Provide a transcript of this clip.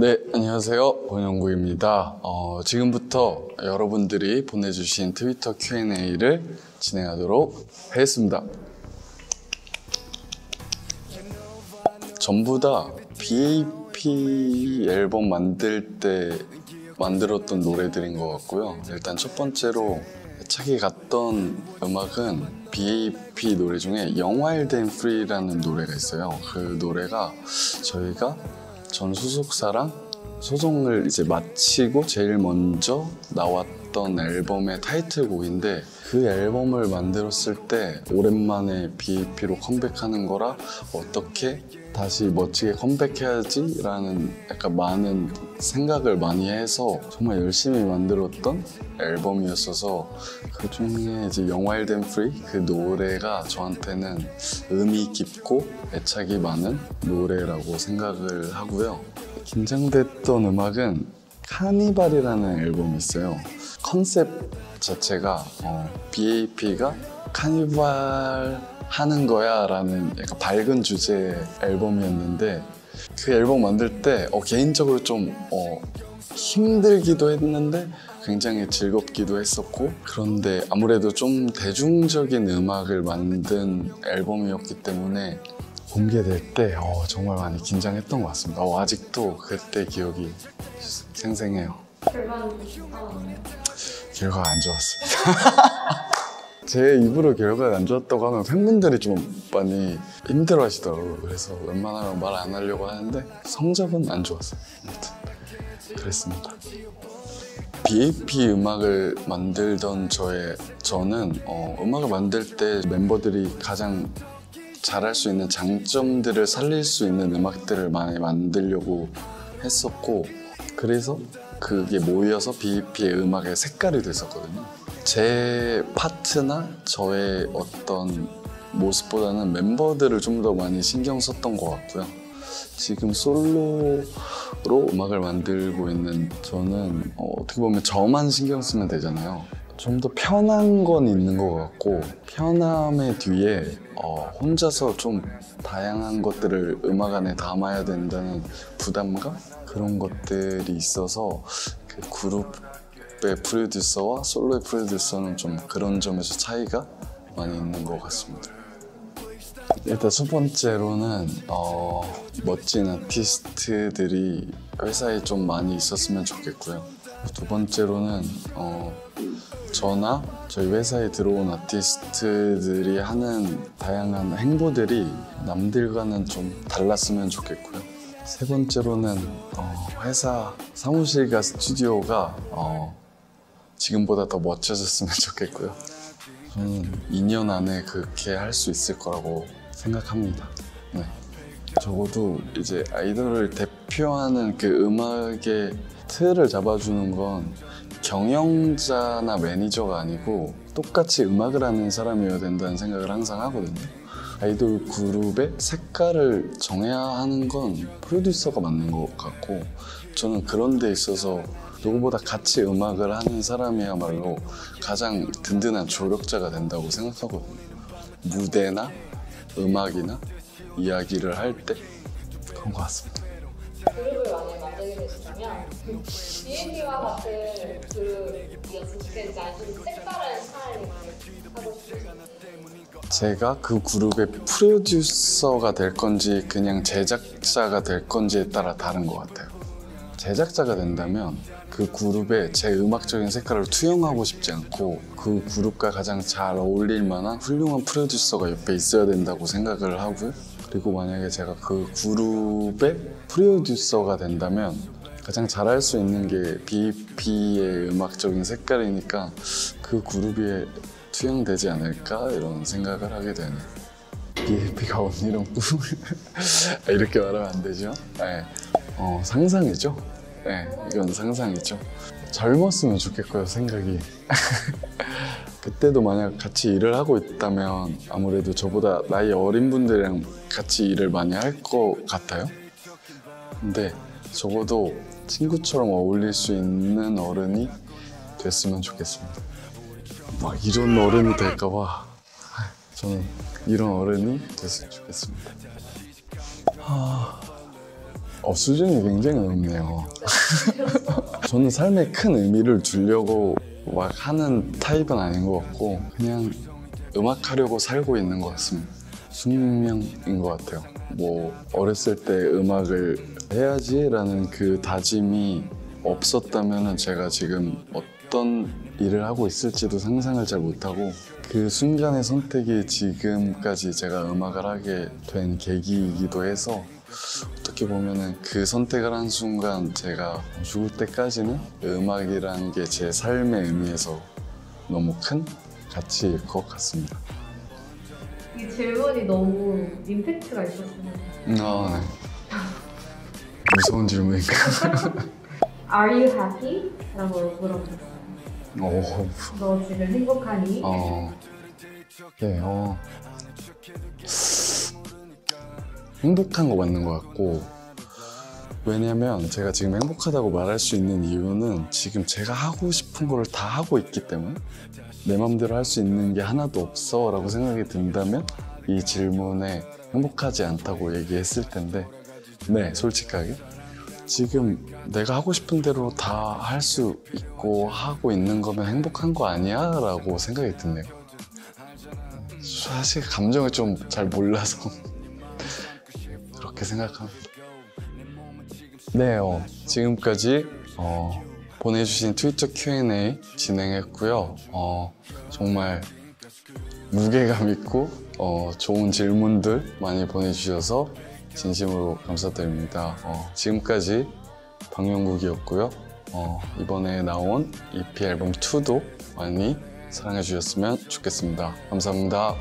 네, 안녕하세요. 권영구입니다. 지금부터 여러분들이 보내주신 트위터 Q&A를 진행하도록 하겠습니다. 전부 다 B.A.P 앨범 만들 때 만들었던 노래들인 것 같고요. 일단 첫 번째로 애착이 갔던 음악은 B.A.P 노래 중에 Young Wild and Free라는 노래가 있어요. 그 노래가 저희가 전 소속사랑 소송을 이제 마치고 제일 먼저 나왔던 앨범의 타이틀곡인데, 그 앨범을 만들었을 때 오랜만에 B.A.P로 컴백하는 거라 어떻게 다시 멋지게 컴백해야지 라는 약간 많은 생각을 많이 해서 정말 열심히 만들었던 앨범이었어서, 그 중에 이제 Young Wild and Free 그 노래가 저한테는 의미 깊고 애착이 많은 노래라고 생각을 하고요. 긴장됐던 음악은 카니발이라는 앨범이 있어요. 컨셉 자체가 B.A.P가 카니발 하는 거야 라는 약간 밝은 주제의 앨범이었는데, 그 앨범 만들 때 개인적으로 좀 힘들기도 했는데 굉장히 즐겁기도 했었고, 그런데 아무래도 좀 대중적인 음악을 만든 앨범이었기 때문에 공개될 때 정말 많이 긴장했던 것 같습니다. 아직도 그때 기억이 생생해요. 결과가 안 좋았습니다. 제 입으로 결과가 안 좋았다고 하면 팬분들이 좀 많이 힘들어 하시더라고요. 그래서 웬만하면 말 안 하려고 하는데 성적은 안 좋았어요. 아무튼 그랬습니다. B.A.P 음악을 만들던 저는 음악을 만들 때 멤버들이 가장 잘할 수 있는 장점들을 살릴 수 있는 음악들을 많이 만들려고 했었고, 그래서 그게 모여서 B.A.P의 음악의 색깔이 됐었거든요. 제 파트나 저의 어떤 모습보다는 멤버들을 좀 더 많이 신경 썼던 것 같고요. 지금 솔로로 음악을 만들고 있는 저는 어떻게 보면 저만 신경 쓰면 되잖아요. 좀 더 편한 건 있는 것 같고, 편함의 뒤에 혼자서 좀 다양한 것들을 음악 안에 담아야 된다는 부담감? 그런 것들이 있어서 그 그룹 프로듀서와 솔로의 프로듀서는 좀 그런 점에서 차이가 많이 있는 것 같습니다. 일단 첫 번째로는 멋진 아티스트들이 회사에 좀 많이 있었으면 좋겠고요. 두 번째로는 저나 저희 회사에 들어온 아티스트들이 하는 다양한 행보들이 남들과는 좀 달랐으면 좋겠고요. 세 번째로는 회사 사무실과 스튜디오가 지금보다 더 멋져졌으면 좋겠고요. 저는 2년 안에 그렇게 할 수 있을 거라고 생각합니다. 네. 적어도 이제 아이돌을 대표하는 그 음악의 틀을 잡아주는 건 경영자나 매니저가 아니고 똑같이 음악을 하는 사람이어야 된다는 생각을 항상 하거든요. 아이돌 그룹의 색깔을 정해야 하는 건 프로듀서가 맞는 것 같고, 저는 그런 데 있어서 누구보다 같이 음악을 하는 사람이야말로 가장 든든한 조력자가 된다고 생각하거든요. 무대나 음악이나 이야기를 할 때 그런 것 같습니다. 그룹을 만약에 만들게 되시다면 B.A.P와 같은 그룹이었으면 좋겠는지, 아니면 색다른 스타일을 하고 싶으신지. 제가 그 그룹의 프로듀서가 될 건지 그냥 제작자가 될 건지에 따라 다른 것 같아요. 제작자가 된다면 그 그룹의 제 음악적인 색깔을 투영하고 싶지 않고, 그 그룹과 가장 잘 어울릴 만한 훌륭한 프로듀서가 옆에 있어야 된다고 생각을 하고요. 그리고 만약에 제가 그 그룹의 프로듀서가 된다면 가장 잘할 수 있는 게 B.A.P의 음악적인 색깔이니까 그 그룹의 수용되지 않을까 이런 생각을 하게 되는. B.A.P가 온 이런 꿈을 이렇게 말하면 안 되죠. 네. 상상이죠. 네, 이건 상상이죠. 젊었으면 좋겠고요, 생각이. 그때도 만약 같이 일을 하고 있다면 아무래도 저보다 나이 어린 분들이랑 같이 일을 많이 할 것 같아요. 근데 적어도 친구처럼 어울릴 수 있는 어른이 됐으면 좋겠습니다. 막 이런 어른이 될까봐 저는 이런 어른이 됐으면 좋겠습니다. 수준이 굉장히 높네요. 저는 삶에 큰 의미를 주려고 막 하는 타입은 아닌 것 같고 그냥 음악하려고 살고 있는 것 같습니다. 숙명인 것 같아요. 뭐 어렸을 때 음악을 해야지라는 그 다짐이 없었다면 제가 지금 어떤 일을 하고 있을지도 상상을 잘 못하고 그 순간의 선택이 지금까지 제가 음악을 하게 된 계기이기도 해서 어떻게 보면 그 선택을 한 순간 제가 죽을 때까지는 음악이라는 게 제 삶의 의미에서 너무 큰 가치일 것 같습니다. 이 질문이 너무 임팩트가 있었어요. 네. 무서운 질문인가? Are you happy? 라고 물어봤어요. 너 지금 행복하니? 네, 행복한 거 맞는 것 같고 왜냐면 제가 지금 행복하다고 말할 수 있는 이유는 지금 제가 하고 싶은 거를 다 하고 있기 때문에 내 맘대로 할 수 있는 게 하나도 없어 라고 생각이 든다면 이 질문에 행복하지 않다고 얘기했을 텐데 네, 솔직하게 지금 내가 하고 싶은 대로 다 할 수 있고 하고 있는 거면 행복한 거 아니야? 라고 생각이 드네요. 사실 감정을 좀 잘 몰라서 그렇게 생각합니다. 네, 지금까지 보내주신 트위터 Q&A 진행했고요. 정말 무게감 있고 좋은 질문들 많이 보내주셔서 진심으로 감사드립니다. 지금까지 방영국이었고요. 이번에 나온 EP 앨범 2도 많이 사랑해 주셨으면 좋겠습니다. 감사합니다.